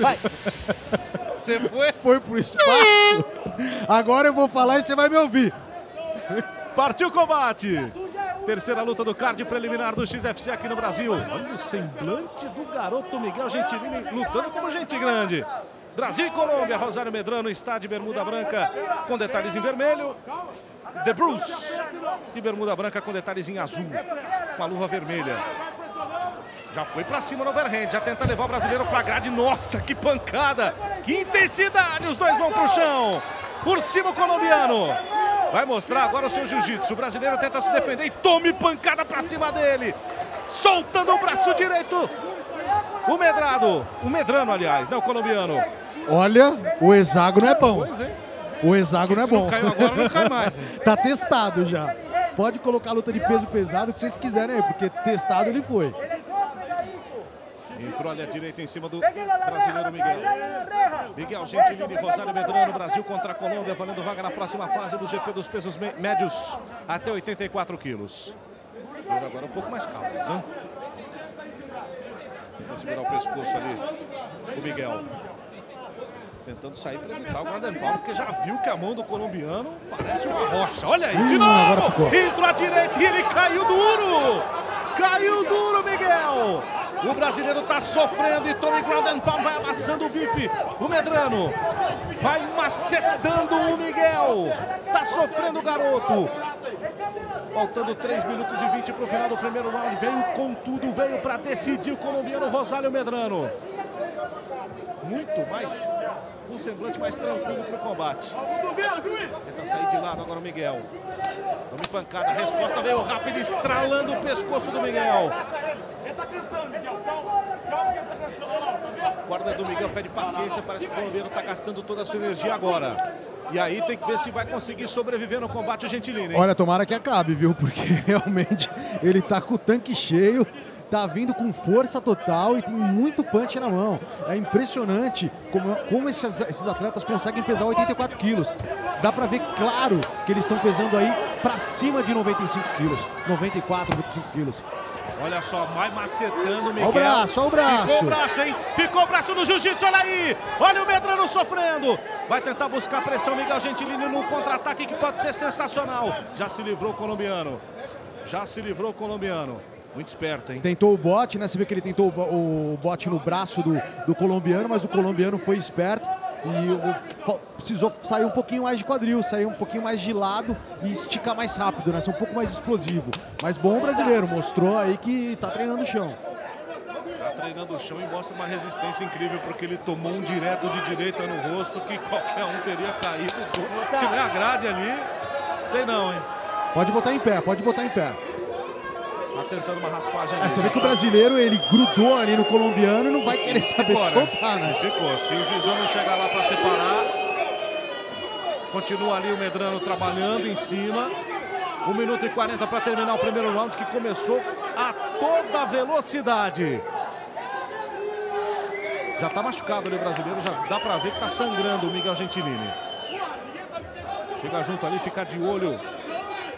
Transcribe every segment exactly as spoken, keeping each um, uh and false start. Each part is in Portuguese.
Vai. Você foi? Foi pro espaço. Agora eu vou falar e você vai me ouvir. Partiu o combate. Terceira luta do card preliminar do X F C aqui no Brasil. Olha o semblante do garoto Miguel Gentilini lutando como gente grande. Brasil e Colômbia. Rosário Medrano está de bermuda branca com detalhes em vermelho. The Bruce de bermuda branca com detalhes em azul, com a luva vermelha. Já foi pra cima no overhand, já tenta levar o brasileiro pra grade. Nossa, que pancada! Que intensidade! Os dois vão pro chão. Por cima o colombiano. Vai mostrar agora o seu jiu-jitsu. O brasileiro tenta se defender e tome pancada pra cima dele. Soltando o braço direito. O Medrado. O Medrano, aliás, não o colombiano. Olha, o hexágono é bom. Pois, hein? O hexágono é bom. Se não caiu agora, não cai mais. Tá testado já. Pode colocar a luta de peso pesado que vocês quiserem aí, porque testado ele foi. Entrou ali à direita em cima do brasileiro Miguel. Miguel Gentilini, Rosário Medrano, Brasil contra a Colômbia, valendo vaga na próxima fase do G P dos pesos médios até oitenta e quatro quilos. Jogo agora um pouco mais calmo, né? Tenta segurar o pescoço ali do Miguel. Tentando sair para evitar o guarda-palma, porque já viu que a mão do colombiano parece uma rocha. Olha aí, de novo! Entrou à direita e ele caiu duro! Caiu duro, Miguel! O brasileiro tá sofrendo e Tony Ground and Pound vai amassando o bife. O Medrano vai macetando o Miguel. Tá sofrendo o garoto. Faltando três minutos e vinte para o final do primeiro round. Veio com tudo, veio para decidir o colombiano Rosário Medrano. Muito mais, um semblante mais tranquilo para o combate. Tenta sair de lado agora o Miguel. Toma pancada, a resposta veio rápida, estralando o pescoço do Miguel. Ele tá cansando, Miguel. Calma, calma que ele tá cansando. Olha lá, tá vendo? Guarda do Miguel pede paciência, parece que o colombiano tá gastando toda a sua energia agora. E aí tem que ver se vai conseguir sobreviver no combate o Gentilini. Hein? Olha, tomara que acabe, viu? Porque realmente ele tá com o tanque cheio, tá vindo com força total e tem muito punch na mão. É impressionante como, como esses, esses atletas conseguem pesar oitenta e quatro quilos. Dá pra ver claro que eles estão pesando aí pra cima de noventa e cinco quilos. noventa e quatro, noventa e cinco quilos. Olha só, vai macetando o Miguel. Olha o braço, olha o braço. Ficou o braço, hein? Ficou o braço no jiu-jitsu, olha aí. Olha o Medrano sofrendo. Vai tentar buscar pressão, Miguel Gentilini, num contra-ataque que pode ser sensacional. Já se livrou o colombiano. Já se livrou o colombiano. Muito esperto, hein? Tentou o bote, né? Você vê que ele tentou o bote no braço do, do colombiano, mas o colombiano foi esperto. E o, precisou sair um pouquinho mais de quadril, sair um pouquinho mais de lado e esticar mais rápido, né? Ser um pouco mais explosivo. Mas bom brasileiro, mostrou aí que tá treinando o chão. Tá treinando o chão e mostra uma resistência incrível, porque ele tomou um direto de direita no rosto que qualquer um teria caído. Se não é a grade ali, sei não, hein? Pode botar em pé, pode botar em pé. Tá tentando uma raspagem ali. É, você vê que o brasileiro, ele grudou ali no colombiano e não vai querer saber de soltar, né? Ficou. Se o juizão não chegar lá pra separar, continua ali o Medrano trabalhando em cima. um minuto e quarenta pra terminar o primeiro round, que começou a toda velocidade. Já tá machucado ali o brasileiro, já dá pra ver que tá sangrando o Miguel Gentilini. Chega junto ali, fica de olho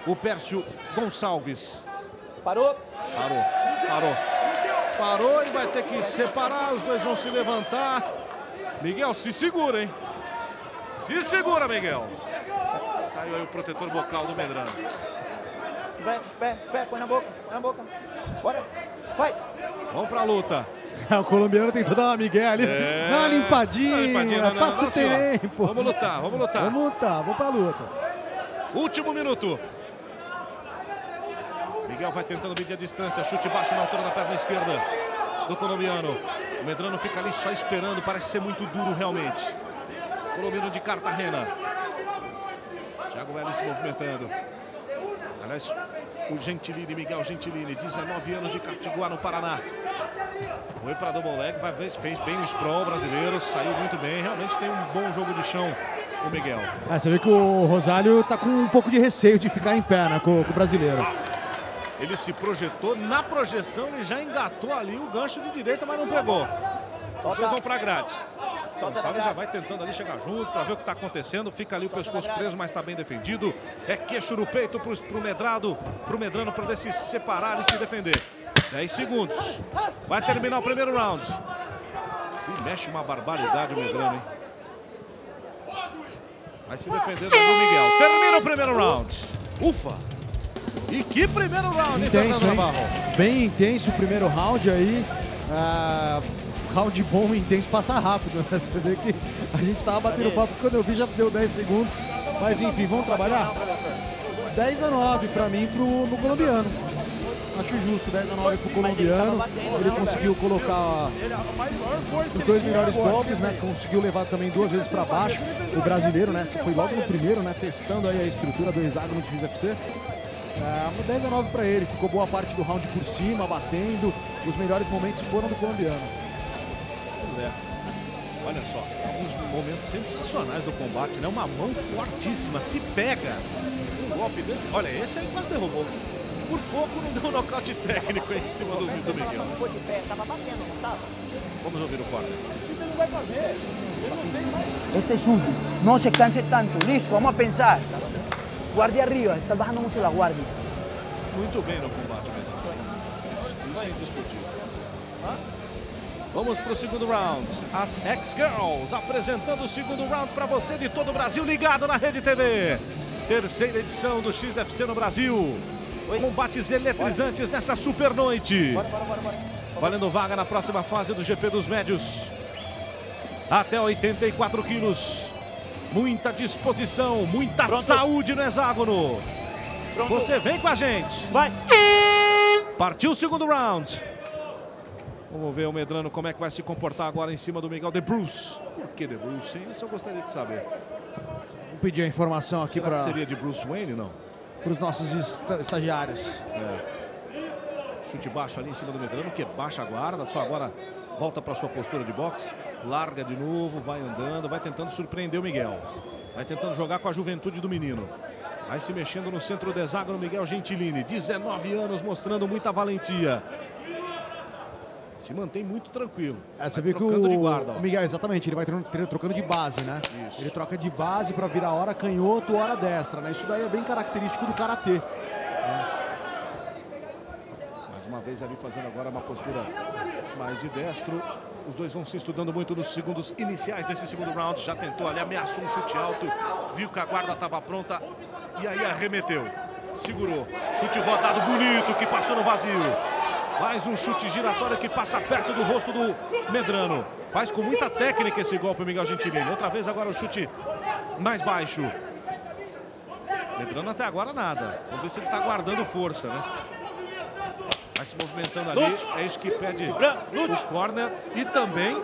o Pércio Gonçalves. Parou. Parou. Parou. Parou e vai ter que separar. Os dois vão se levantar. Miguel, se segura, hein? Se segura, Miguel. Saiu aí o protetor bocal do Medrano. Pé, pé, pé. Põe na boca. Põe na boca. Bora. Vai. Vamos pra luta. O colombiano tentou dar uma migué ali. É... Dá uma limpadinha. Dá uma limpadinha não, não, passa não, o tempo. Ó. Vamos lutar, vamos lutar. Vamos lutar, vamos pra luta. Último minuto. Miguel vai tentando medir a distância, chute baixo na altura da perna esquerda do colombiano. O Medrano fica ali só esperando, parece ser muito duro realmente. Colombiano de Cartagena. Thiago Bella se movimentando. Aliás, o Gentilini, Miguel Gentilini, dezenove anos de Cartiguá no Paraná. Foi para double leg, vai ver se fez bem o sprawl brasileiro, saiu muito bem. Realmente tem um bom jogo de chão. O Miguel. Ah, você vê que o Rosário tá com um pouco de receio de ficar em pé, né, com, com o brasileiro. Ele se projetou, na projeção ele já engatou ali o gancho de direita, mas não pegou. Os dois vão pra grade. O Gonçalves já vai tentando ali chegar junto pra ver o que tá acontecendo. Fica ali o pescoço preso, mas tá bem defendido. É queixo no peito pro, pro Medrado, pro Medrano pra ver se separar e se defender. dez segundos. Vai terminar o primeiro round. Se mexe uma barbaridade o Medrano, hein? Vai se defendendo do Miguel. Termina o primeiro round. Ufa! E que primeiro round, intenso, hein, Navarro? Bem intenso o primeiro round aí. Ah, round bom e intenso, passa rápido, né? Você vê que a gente tava batendo papo, quando eu vi já deu dez segundos. Mas enfim, vamos trabalhar? dez a nove para mim, pro, no colombiano. Acho justo, dez a nove pro colombiano. Ele conseguiu colocar os dois melhores golpes, né? Conseguiu levar também duas vezes para baixo o brasileiro, né? Foi logo no primeiro, né? Testando aí a estrutura do hexágono de M F C. Uh, dez a nove para ele, ficou boa parte do round por cima, batendo. Os melhores momentos foram do colombiano. Pois é. Olha só, alguns momentos sensacionais do combate, né? Uma mão fortíssima, se pega. Um golpe desse. Olha, esse aí quase derrubou. Por pouco não deu um nocaute técnico em cima do, do Miguel. Vamos ouvir o corte. Isso ele não vai fazer. Ele não tem mais. Este é suyo. Não se canse tanto. Listo, vamos pensar. Guardia arriba, está bajando muito a guardia. Muito bem no combate, velho. Isso é indiscutível. Vamos para o segundo round. As X-Girls apresentando o segundo round para você de todo o Brasil, ligado na Rede T V. Terceira edição do X F C no Brasil. Combates eletrizantes nessa super noite. Bora, bora, bora, bora. Valendo vaga na próxima fase do G P dos Médios. Até oitenta e quatro quilos. Muita disposição, muita Pronto. saúde no hexágono. Pronto. Você vem com a gente. Vai. Partiu o segundo round. Vamos ver o Medrano como é que vai se comportar agora em cima do Miguel de Bruce. Por que de Bruce, hein? Isso eu gostaria de saber. Vou pedir a informação aqui para... Seria de Bruce Wayne, não? Para os nossos estagiários. É. Chute baixo ali em cima do Medrano, que baixa a guarda, só agora volta para sua postura de boxe, larga de novo, vai andando, vai tentando surpreender o Miguel. Vai tentando jogar com a juventude do menino. Vai se mexendo no centro do hexágono, Miguel Gentilini, dezenove anos, mostrando muita valentia. Se mantém muito tranquilo. É, você vai viu que o de guarda, Miguel, exatamente, ele vai trocando de base, né? Isso. Ele troca de base para virar hora canhoto, hora destra, né? Isso daí é bem característico do karatê. Né? Mais uma vez ali fazendo agora uma postura mais de destro. Os dois vão se estudando muito nos segundos iniciais desse segundo round. Já tentou ali, ameaçou um chute alto, viu que a guarda estava pronta e aí arremeteu. Segurou. Chute rodado bonito que passou no vazio. Mais um chute giratório que passa perto do rosto do Medrano. Faz com muita técnica esse golpe, Miguel Gentilini. Outra vez agora o chute mais baixo. Medrano até agora nada. Vamos ver se ele está guardando força, né? Vai se movimentando ali. É isso que pede o corner. E também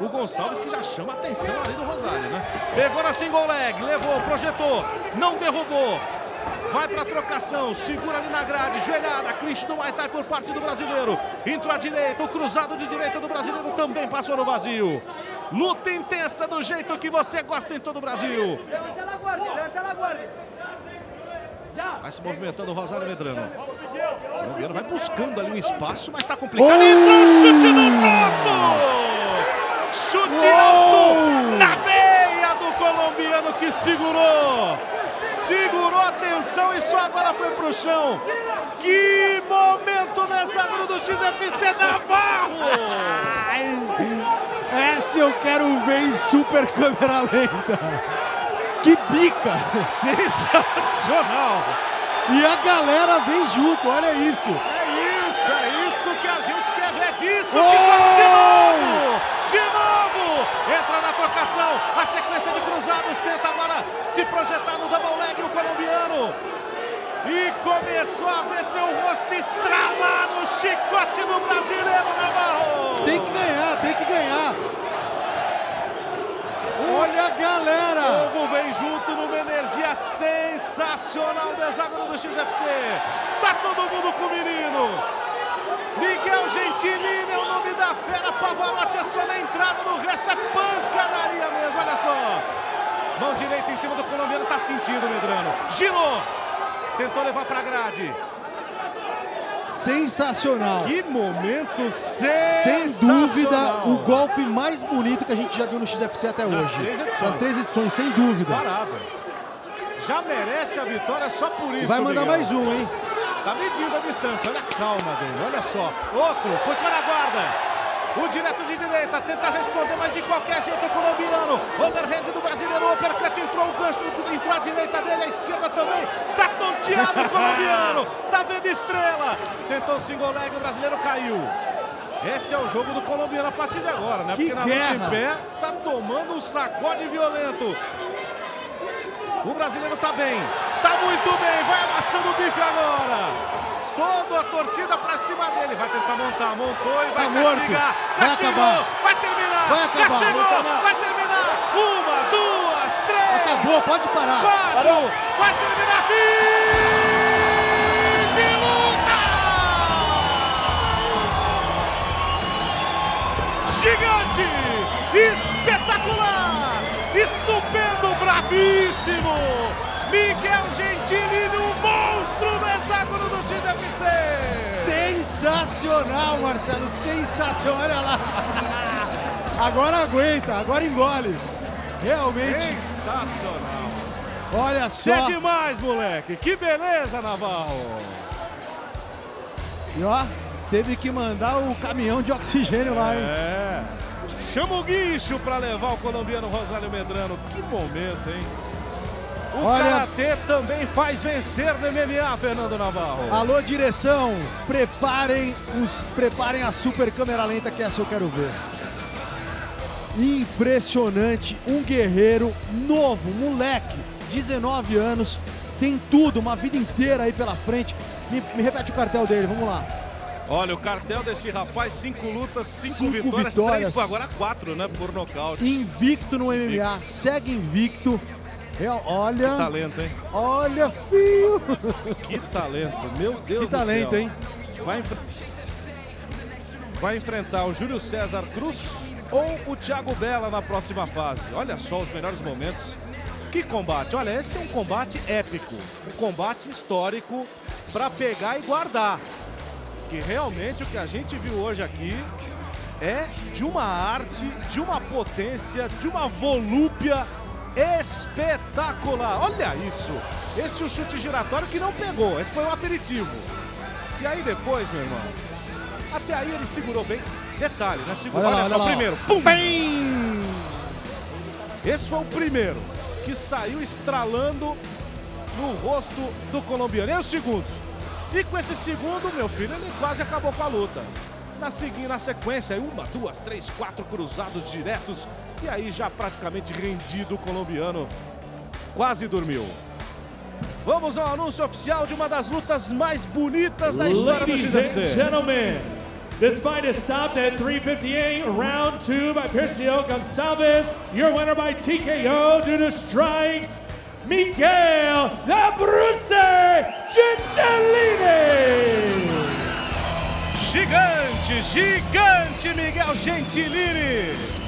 o Gonçalves, que já chama a atenção ali do Rosário, né? Pegou na single leg, levou, projetou, não derrubou. Vai para a trocação, segura ali na grade, joelhada, clinch do Muay Thai por parte do brasileiro. Entrou à direita, o cruzado de direita do brasileiro também passou no vazio. Luta intensa do jeito que você gosta em todo o Brasil. Vai se movimentando o Rosário Medrano. O colombiano vai buscando ali um espaço, mas está complicado. Oh! Entrou um chute no rosto! Chute alto na veia do colombiano que segurou. Segurou a tensão e só agora foi pro chão. Que momento nessa hexágono do X F C, Navarro! Essa eu quero ver em super câmera lenta. Que bica! Sensacional! E a galera vem junto, olha isso. É isso, é isso que a gente quer ver disso. Oh! De novo! Entra na trocação, a sequência de cruzados tenta agora se projetar no double leg o colombiano. E começou a ver seu rosto estralar no chicote do brasileiro, Navarro! Tem que ganhar, tem que ganhar! Olha a galera! O povo vem junto numa energia sensacional do hexágono do X F C. Tá todo mundo com o menino! Miguel Gentilini é o nome da fera, Pavarotti é só na entrada, no resto é pancadaria mesmo, olha só. Mão direita em cima do colombiano, tá sentindo o Medrano. Girou, tentou levar pra grade. Sensacional. Que momento sensacional. Sem dúvida, o golpe mais bonito que a gente já viu no X F C até hoje. As três edições. As três edições, sem dúvidas. Parado. Já merece a vitória só por isso, vai mandar Miguel. Mais um, hein? Tá medindo a distância, olha a calma dele, olha só. Outro, foi para a guarda. o direto de direita, tenta responder, mas de qualquer jeito o colombiano, overhead do brasileiro, uppercut, entrou o gancho, entrou a direita dele, a esquerda também, tá tonteado o colombiano, tá vendo estrela, tentou o single leg, o brasileiro caiu. Esse é o jogo do colombiano a partir de agora, né? Que porque na guerra. Luta em pé tá tomando um sacode violento. O brasileiro tá bem, tá muito bem, vai amassando o bife agora. Toda a torcida pra cima dele, vai tentar montar, montou e vai tá castigar. Vai castigou, acabar. Vai terminar, vai acabar. Castigou, vai, vai terminar. Uma, duas, três. Acabou, pode parar. Quatro, parou. Vai terminar. Fim de luta! Gigante, espetacular, estupendo, bravíssimo. Miguel Gentilini, o monstro do hexágono do X F C. Sensacional, Marcelo, sensacional. Olha lá. Agora aguenta, agora engole. Realmente. Sensacional. Olha só. É demais, moleque. Que beleza, Navarro. E ó, teve que mandar o caminhão de oxigênio lá, hein? É. Chama o guincho pra levar o colombiano Rosalini Medrano. Que momento, hein? O karatê também faz vencer no M M A, Fernando Navarro. Alô, direção, preparem, os, preparem a super câmera lenta, que essa eu quero ver. Impressionante, um guerreiro novo, moleque, dezenove anos, tem tudo, uma vida inteira aí pela frente. Me, me repete o cartel dele, vamos lá. Olha, o cartel desse rapaz, cinco lutas, cinco, cinco vitórias, vitórias. Três, agora quatro, né, por nocaute. Invicto no M M A, invicto. Segue invicto. Olha, que talento, hein? Olha, fio! Que talento, meu Deus do céu. Que talento, hein? Vai, enfre... Vai enfrentar o Júlio César Cruz ou o Thiago Bella na próxima fase. Olha só os melhores momentos. Que combate! Olha, esse é um combate épico, um combate histórico para pegar e guardar. Que realmente o que a gente viu hoje aqui é de uma arte, de uma potência, de uma volúpia espetacular. Olha isso, esse é o chute giratório que não pegou, esse foi um aperitivo. E aí depois, meu irmão, até aí ele segurou bem. Detalhe, né? Segurou, olha, olha só, o primeiro, pum, bem! Esse foi o primeiro que saiu estralando no rosto do colombiano. É o segundo. E com esse segundo, meu filho, ele quase acabou com a luta. Na seguinte, na sequência, uma, duas, três, quatro cruzados diretos. E aí já praticamente rendido o colombiano. Quase dormiu. Vamos ao anúncio oficial de uma das lutas mais bonitas da história do X F C. Gentlemen, this fight is stopped at three fifty-eight, round two by Pércio Gonçalves. Your winner by T K O due to strikes, Miguel da Bruce Gentilini. Gigante, gigante Miguel Gentilini.